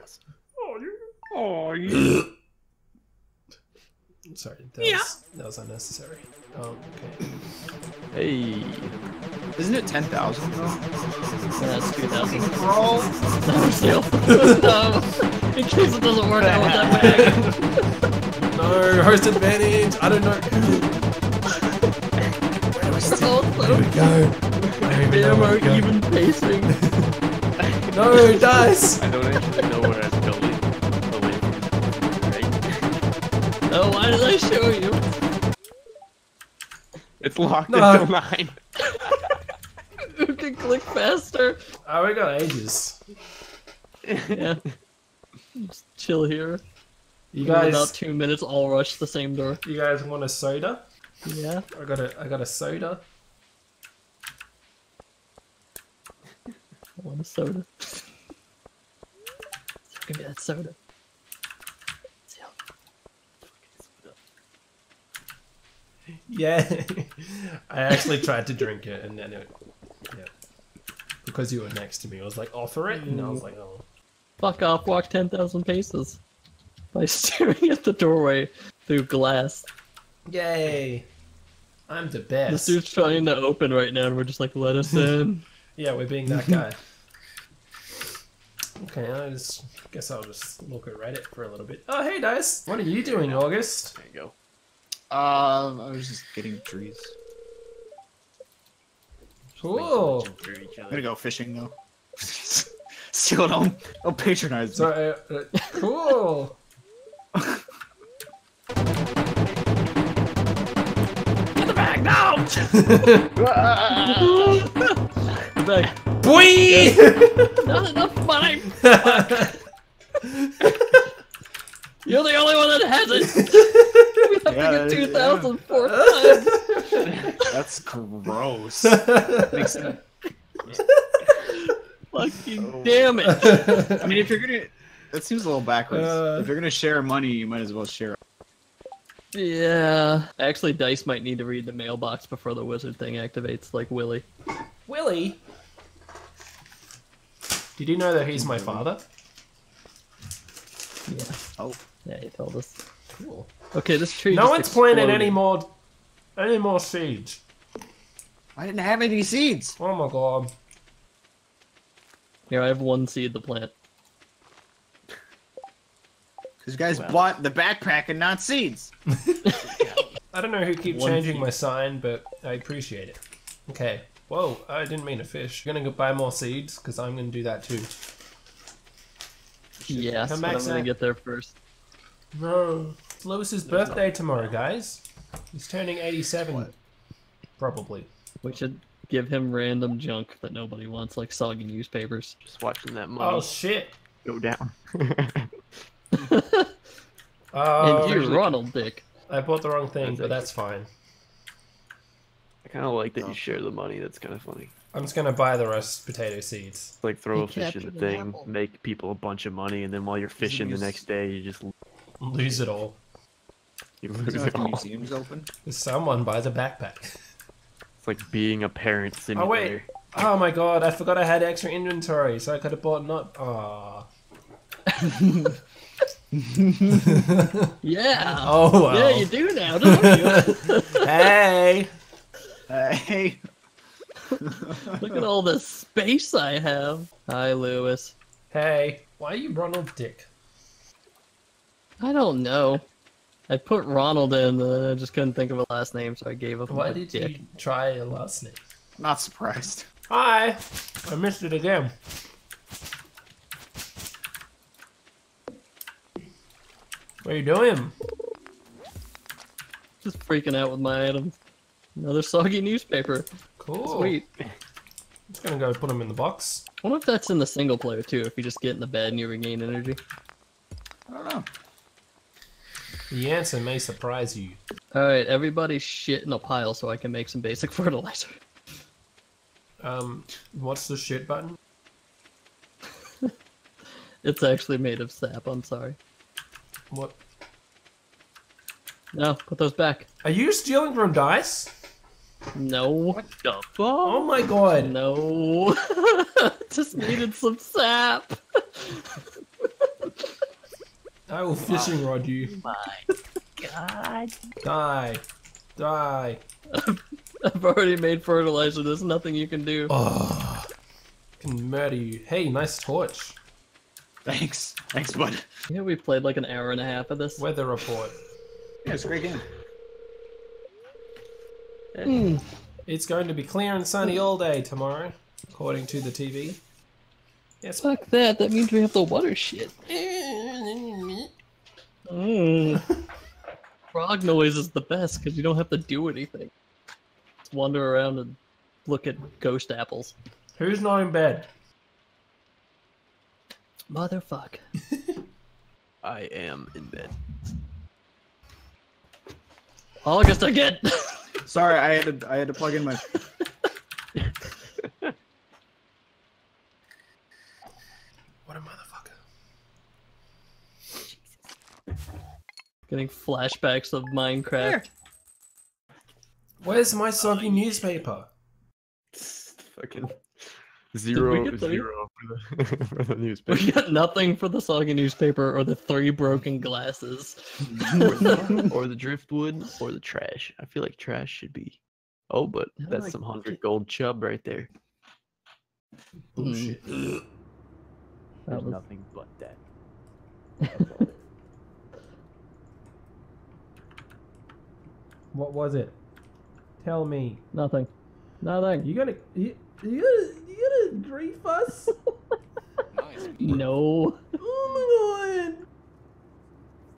August. Oh, yeah. Sorry, that was unnecessary. Oh, okay. Hey. Isn't it 10,000 though? Yeah, that's 2,000. Roll! No, still. In case it doesn't work out with that bag. No, host advantage! I don't know. Where do we go? Ammo even pacing. No, Dice! I don't actually know where I'm going. Oh, why did I show you? It's locked into mine. Who can click faster? Oh, we got ages. Yeah. Just chill here. You guys, in about 2 minutes, I'll rush the same door. You guys want a soda? Yeah. I got a soda. I want a soda. Give me that soda. Yeah, I actually tried to drink it, and then it, yeah, because you were next to me, I was like, offer it, and I was like, oh. Fuck off, walk 10,000 paces by staring at the doorway through glass. Yay, I'm the best. This dude's trying to open right now, and we're just like, let us in. Yeah, we're being that guy. Okay, I just guess I'll just look at Reddit for a little bit. Oh, hey, Dice, what are you doing, August? There you go. I was just getting trees. Cool. I'm gonna go fishing though. Still don't patronize me. Sorry, cool. Get the bag now! Bag. Boy! Not enough money. You're the only one that has it. I think it's 2004 times. That's gross. Fucking damn it. I mean, if you're gonna... That seems a little backwards. If you're gonna share money, you might as well share it. Yeah. Actually, Dice might need to read the mailbox before the wizard thing activates, like Willy. Willy? Did you know that he's my father? Yeah. Oh. Yeah, he told us. Cool. Okay, this tree. No one's planted any more seeds. I didn't have any seeds. Oh my god. Here, I have one seed to plant. Because you guys bought the backpack and not seeds. I don't know who keeps changing my sign, but I appreciate it. Okay. Whoa, I didn't mean a fish. You're gonna go buy more seeds because I'm gonna do that too. Yes, but I'm gonna get there first. No. It's Lewis's birthday tomorrow, guys. He's turning 87. What? Probably. We should give him random junk that nobody wants, like soggy newspapers. Just watching that money. Oh shit! Go down. And you, Ronald Dick. I bought the wrong thing, but that's fine. I kind of like that you share the money. That's kind of funny. I'm just gonna buy the rest potato seeds. Like throw a fish in the thing, make people a bunch of money, and then while you're fishing the next day, you just. Lose it all. You lose it all. Museum's open. Someone buys a backpack. It's like being a parent simulator. Oh wait! Oh my god! I forgot I had extra inventory, so I could have bought Ah. Yeah. Oh wow. Yeah, you do now, don't you? Hey. Hey. Look at all the space I have. Hi, Lewis. Hey. Why are you Ronald Dick? I don't know. I put Ronald in, and I just couldn't think of a last name, so I gave up. Why did you try a last name? Not surprised. Hi! I missed it again. What are you doing? Just freaking out with my items. Another soggy newspaper. Cool. Sweet. I'm just gonna go put them in the box. I wonder if that's in the single player, too, if you just get in the bed and you regain energy. I don't know. The answer may surprise you. Alright, everybody shit in a pile so I can make some basic fertilizer. What's the shit button? It's actually made of sap, I'm sorry. What? No, put those back. Are you stealing from Dice? No. What the fuck? Oh my god. No. Just needed some sap. I will fishing rod you. Oh my god. Die. Die. I've already made fertilizer. There's nothing you can do. Oh, I can murder you. Hey, nice torch. Thanks. Thanks, bud. Yeah, we played like an hour and a half of this. Weather report. Yeah, it's a great game. Mm. It's going to be clear and sunny all day tomorrow, according to the TV. Yes. Fuck that. That means we have to water shit. Mm. Frog noise is the best because you don't have to do anything. Just wander around and look at ghost apples. Who's not in bed? Motherfuck. I am in bed. August again. Sorry, I had to plug in my. What a motherfucker! Jesus. Getting flashbacks of Minecraft. There. Where's my soggy newspaper? Fucking zero for the newspaper. We got nothing for the soggy newspaper or the 3 broken glasses. or the driftwood or the trash. I feel like trash should be. Oh, but that's some 100 gold chub right there. Bullshit. Mm. There's nothing but that. What was it? Tell me. Nothing. Nothing. You gotta grief us? Nice. No. Oh my god.